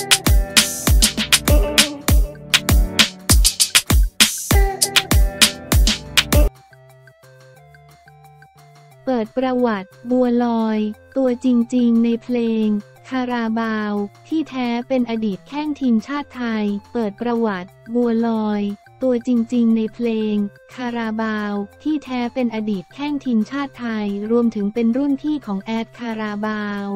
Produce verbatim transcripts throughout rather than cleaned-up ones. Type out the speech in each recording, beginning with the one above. เปิดประวัติบัวลอยตัวจริงๆในเพลงคาราบาวที่แท้เป็นอดีตแข้งทีมชาติไทยเปิดประวัติบัวลอยตัวจริงๆในเพลงคาราบาวที่แท้เป็นอดีตแข้งทีมชาติไทยรวมถึงเป็นรุ่นพี่ของแอดคาราบาว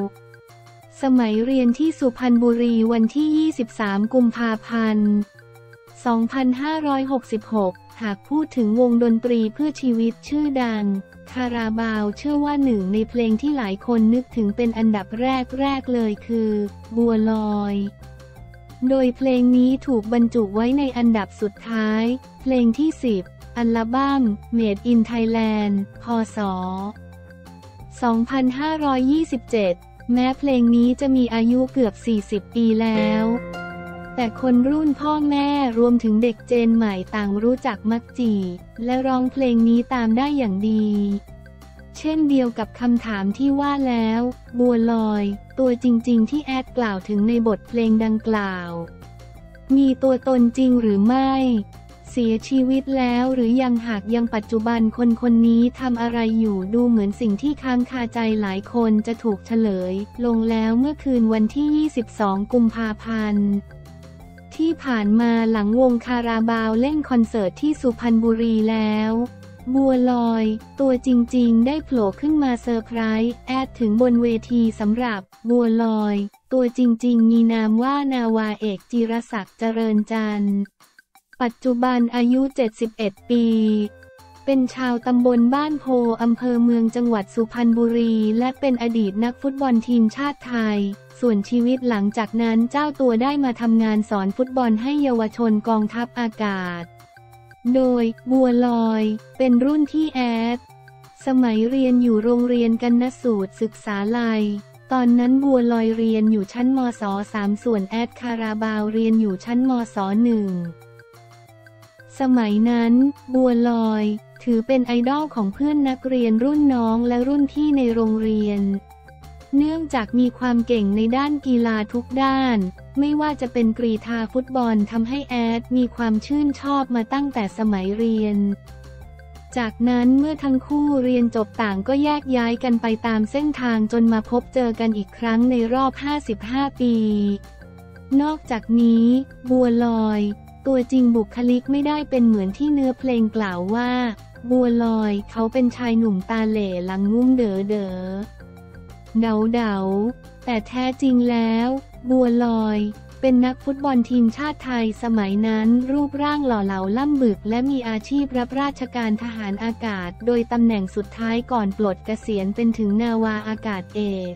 สมัยเรียนที่สุพรรณบุรีวันที่ยี่สิบสามกุมภาพันธ์สองพันห้าร้อยหกสิบหกหากพูดถึงวงดนตรีเพื่อชีวิตชื่อดังคาราบาวเชื่อว่าหนึ่งในเพลงที่หลายคนนึกถึงเป็นอันดับแรกแรกเลยคือบัวลอยโดยเพลงนี้ถูกบรรจุไว้ในอันดับสุดท้ายเพลงที่สิบอัลบั้ม Made in Thailand พ.ศ. สองพันห้าร้อยยี่สิบเจ็ดแม้เพลงนี้จะมีอายุเกือบสี่สิบปีแล้วแต่คนรุ่นพ่อแม่รวมถึงเด็กเจนใหม่ต่างรู้จักมักจีและร้องเพลงนี้ตามได้อย่างดีเช่นเดียวกับคำถามที่ว่าแล้วบัวลอยตัวจริงๆที่แอดกล่าวถึงในบทเพลงดังกล่าวมีตัวตนจริงหรือไม่เสียชีวิตแล้วหรือยังหากยังปัจจุบันคนคนนี้ทำอะไรอยู่ดูเหมือนสิ่งที่ค้างคาใจหลายคนจะถูกเฉลยลงแล้วเมื่อคืนวันที่ยี่สิบสองกุมภาพันธ์ที่ผ่านมาหลังวงคาราบาวเล่นคอนเสิร์ตที่สุพรรณบุรีแล้วบัวลอยตัวจริงๆได้โผล่ขึ้นมาเซอร์ไพรส์แอดถึงบนเวทีสำหรับบัวลอยตัวจริงๆมีนามว่านาวาเอกจิรศักดิ์เจริญจันทร์ปัจจุบันอายุเจ็ดสิบเอ็ดปีเป็นชาวตำบลบ้านโพอำเภอเมืองจังหวัดสุพรรณบุรีและเป็นอดีตนักฟุตบอลทีมชาติไทยส่วนชีวิตหลังจากนั้นเจ้าตัวได้มาทำงานสอนฟุตบอลให้เยาวชนกองทัพอากาศโดยบัวลอยเป็นรุ่นที่แอดสมัยเรียนอยู่โรงเรียนกนสูตรศึกษาลัยตอนนั้นบัวลอยเรียนอยู่ชั้นมศ.สามส่วนแอดคาราบาวเรียนอยู่ชั้นมศ.หนึ่งสมัยนั้นบัวลอยถือเป็นไอดอลของเพื่อนนักเรียนรุ่นน้องและรุ่นพี่ในโรงเรียนเนื่องจากมีความเก่งในด้านกีฬาทุกด้านไม่ว่าจะเป็นกรีฑาฟุตบอลทำให้แอดมีความชื่นชอบมาตั้งแต่สมัยเรียนจากนั้นเมื่อทั้งคู่เรียนจบต่างก็แยกย้ายกันไปตามเส้นทางจนมาพบเจอกันอีกครั้งในรอบห้าสิบห้าปีนอกจากนี้บัวลอยตัวจริงบุคลิกไม่ได้เป็นเหมือนที่เนื้อเพลงกล่าวว่าบัวลอยเขาเป็นชายหนุ่มตาเหล่หลังงุ้มเด๋อเด๋อเดาเดาแต่แท้จริงแล้วบัวลอยเป็นนักฟุตบอลทีมชาติไทยสมัยนั้นรูปร่างหล่อเหลาล่ำบึกและมีอาชีพรับราชการทหารอากาศโดยตำแหน่งสุดท้ายก่อนปลดเกษียณเป็นถึงนาวาอากาศเอก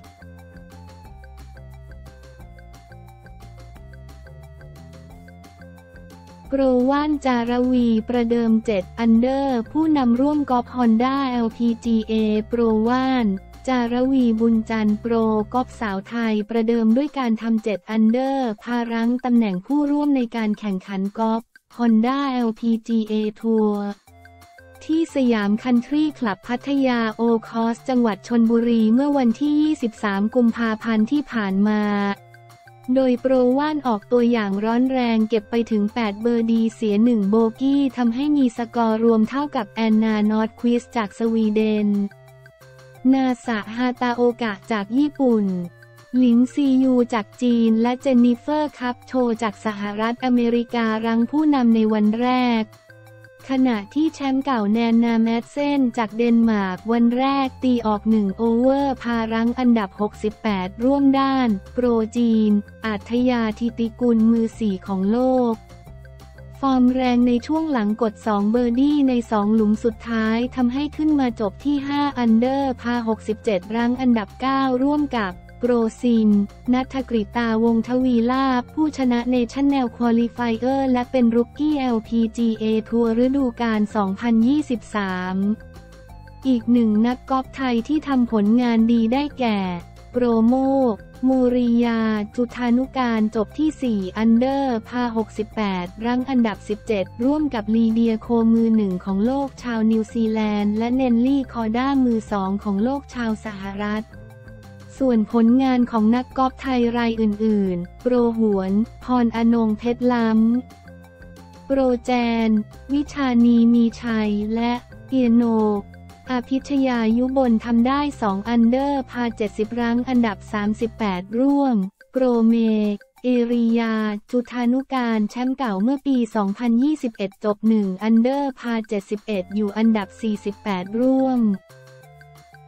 โกรว่านจารวีประเดิมเจ็ดอันเดอร์ผู้นำร่วมกอล์ฟฮอนด้า แอล พี จี เอ โกรว่านจารวีบุญจันทร์โปรกอล์ฟสาวไทยประเดิมด้วยการทำเจ็ดอันเดอร์พารั้งตำแหน่งผู้ร่วมในการแข่งขันกอล์ฟ Honda แอล พี จี เอ ทัวร์ที่สยามคันทรีคลับพัทยาโอคอสจังหวัดชลบุรีเมื่อวันที่ยี่สิบสามกุมภาพันธ์ที่ผ่านมาโดยโปรว่านออกตัวอย่างร้อนแรงเก็บไปถึงแปดเบอร์ดีเสียหนึ่งโบกี้ทำให้มีสกอร์รวมเท่ากับแอนนานอร์ดควิสจากสวีเดนนาซาฮาตาโอกะจากญี่ปุ่นหลินซียูจากจีนและเจนนิเฟอร์คัพโชจากสหรัฐอเมริการังผู้นำในวันแรกขณะที่แชมป์เก่าแนนนาแมดเซนจากเดนมาร์กวันแรกตีออกหนึ่งโอเวอร์พารั้งอันดับหกสิบแปดร่วมด้านโปรจีนอัธยาธิติกุลมือสี่ของโลกฟอร์มแรงในช่วงหลังกดสองเบอร์ดี้ในสองหลุมสุดท้ายทำให้ขึ้นมาจบที่ห้าอันเดอร์พาหกสิบเจ็ดรั้งอันดับเก้าร่วมกับโกรซินณัฐกฤตาวงศ์ทวีลาภผู้ชนะเนชั่นแนลควอลิไฟเออร์และเป็นรุกกี้ แอล พี จี เอ ทัวร์ฤดูกาลสองพันยี่สิบสามอีกหนึ่งนักกอล์ฟไทยที่ทำผลงานดีได้แก่โปรโมมูริยาจุฑานุการจบที่สี่อันเดอร์พาหกสิบแปดรั้งอันดับสิบเจ็ดร่วมกับลีเดียโคมือหนึ่งของโลกชาวนิวซีแลนด์และเนลลี่คอด้ามือสองของโลกชาวสหรัฐ ส่วนผลงานของนักกอล์ฟไทยรายอื่นๆโรหวนพรอนงค์เพชรล้ำโรแจนวิชานีมีชัยและเปียโนอาพิชยายุบลทำได้สองอันเดอร์พาเจ็ดสิบรั้งอันดับสามสิบแปดร่วมโปรเมเอริยาจุฑานุการแชมป์เก่าเมื่อปีสองพันยี่สิบเอ็ดจบหนึ่งอันเดอร์พาเจ็ดสิบเอ็ดอยู่อันดับสี่สิบแปดร่วม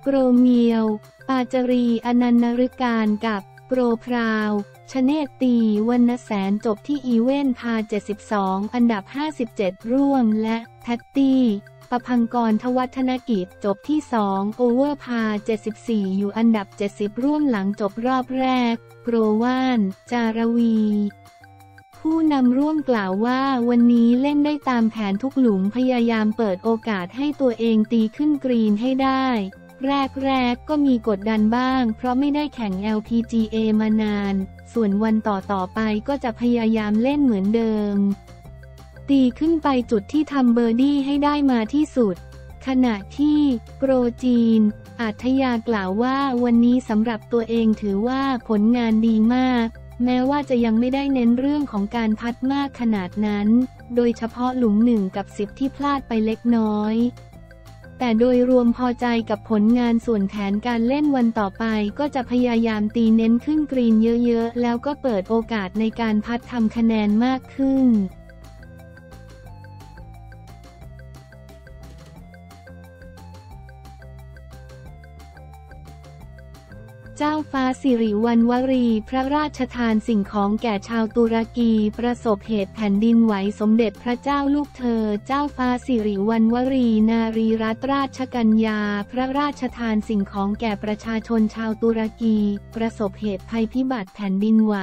โปรเมียวปาจรีอนันต์นฤการกับโปรพราวชเนตตีวรรณแสนจบที่อีเว่นพาเจ็ดสิบสองอันดับห้าสิบเจ็ดร่วมและแพตตี้ประภังกรทวัฒนกิจจบที่สองโอเวอร์พาเจ็ดสิบสี่อยู่อันดับเจ็ดสิบร่วมหลังจบรอบแรกโปรว่านจารวีผู้นำร่วมกล่าวว่าวันนี้เล่นได้ตามแผนทุกหลุมพยายามเปิดโอกาสให้ตัวเองตีขึ้นกรีนให้ได้แรกแรกก็มีกดดันบ้างเพราะไม่ได้แข่ง แอล พี จี เอ มานานส่วนวันต่อต่อไปก็จะพยายามเล่นเหมือนเดิมตีขึ้นไปจุดที่ทำเบอร์ดี้ให้ได้มาที่สุดขณะที่โปรจีนอัธยากล่าวว่าวันนี้สำหรับตัวเองถือว่าผลงานดีมากแม้ว่าจะยังไม่ได้เน้นเรื่องของการพัดมากขนาดนั้นโดยเฉพาะหลุมหนึ่งกับสิบที่พลาดไปเล็กน้อยแต่โดยรวมพอใจกับผลงานส่วนแผนการเล่นวันต่อไปก็จะพยายามตีเน้นขึ้นกรีนเยอะๆแล้วก็เปิดโอกาสในการพัดทำคะแนนมากขึ้นเจ้าฟ้าสิริวัณวรีพระราชทานสิ่งของแก่ชาวตุรกีประสบเหตุแผ่นดินไหวสมเด็จพระเจ้าลูกเธอเจ้าฟ้าสิริวัณวรีนารีรัตนราชกัญญาพระราชทานสิ่งของแก่ประชาชนชาวตุรกีประสบเหตุภัยพิบัติแผ่นดินไหว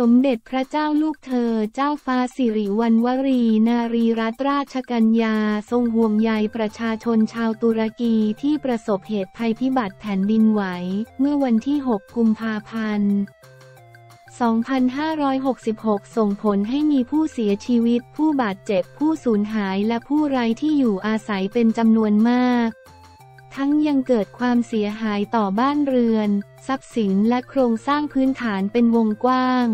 สมเด็จพระเจ้าลูกเธอเจ้าฟ้าสิริวัณวรีนารีรัตนราชกัญญาทรงห่วงใยประชาชนชาวตุรกีที่ประสบเหตุภัยพิบัติแผ่นดินไหวเมื่อวันที่หกกุมภาพันธ์สองพันห้าร้อยหกสิบหกส่งผลให้มีผู้เสียชีวิตผู้บาดเจ็บผู้สูญหายและผู้ไร้ที่อยู่อาศัยเป็นจำนวนมากทั้งยังเกิดความเสียหายต่อบ้านเรือนทรัพย์สินและโครงสร้างพื้นฐานเป็นวงกว้าง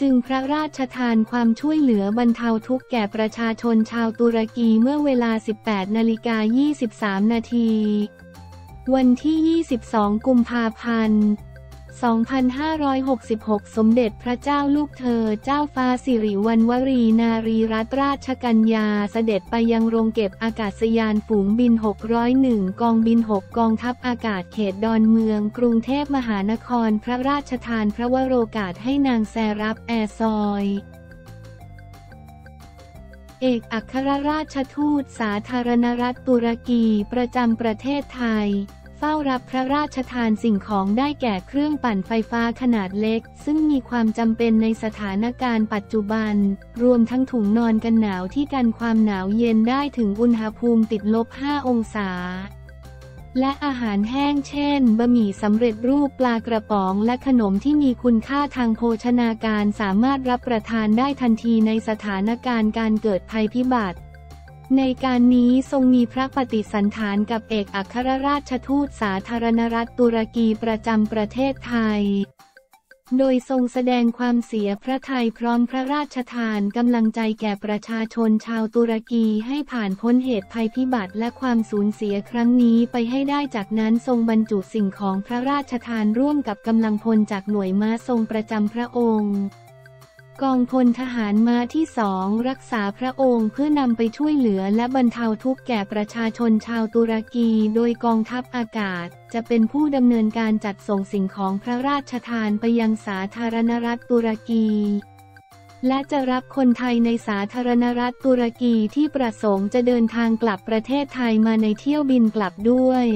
จึงพระราชทานความช่วยเหลือบรรเทาทุกข์แก่ประชาชนชาวตุรกีเมื่อเวลา สิบแปดนาฬิกายี่สิบสามนาที นาทีวันที่ยี่สิบสองกุมภาพันธ์สองพันห้าร้อยหกสิบหกสมเด็จพระเจ้าลูกเธอเจ้าฟ้าสิริวัณวรีนารีรัตนราชกัญญาเสด็จไปยังโรงเก็บอากาศยานฝูงบินหกร้อยเอ็ดกองบินหกกองทัพอากาศเขตดอนเมืองกรุงเทพมหานครพระราชทานพระวโรกาสให้นางแซรับแอซอยเอกอัครราชทูตสาธารณรัฐตุรกีประจำประเทศไทยเฝ้ารับพระราชทานสิ่งของได้แก่เครื่องปั่นไฟฟ้าขนาดเล็กซึ่งมีความจำเป็นในสถานการณ์ปัจจุบันรวมทั้งถุงนอนกันหนาวที่กันความหนาวเย็นได้ถึงอุณหภูมิติดลบห้าองศาและอาหารแห้งเช่นบะหมี่สำเร็จรูปปลากระป๋องและขนมที่มีคุณค่าทางโภชนาการสามารถรับประทานได้ทันทีในสถานการณ์การเกิดภัยพิบัติในการนี้ทรงมีพระปฏิสันถานกับเอกอัครราชทูตสาธารณรัฐตุรกีประจำประเทศไทยโดยทรงแสดงความเสียพระทัยพร้อมพระราชทานกำลังใจแก่ประชาชนชาวตุรกีให้ผ่านพ้นเหตุภัยพิบัติและความสูญเสียครั้งนี้ไปให้ได้จากนั้นทรงบรรจุสิ่งของพระราชทานร่วมกับกำลังพลจากหน่วยม้าทรงประจำพระองค์กองพลทหารม้าที่สองรักษาพระองค์เพื่อนำไปช่วยเหลือและบรรเทาทุกข์แก่ประชาชนชาวตุรกีโดยกองทัพอากาศจะเป็นผู้ดำเนินการจัดส่งสิ่งของพระราชทานไปยังสาธารณรัฐตุรกีและจะรับคนไทยในสาธารณรัฐตุรกีที่ประสงค์จะเดินทางกลับประเทศไทยมาในเที่ยวบินกลับด้วย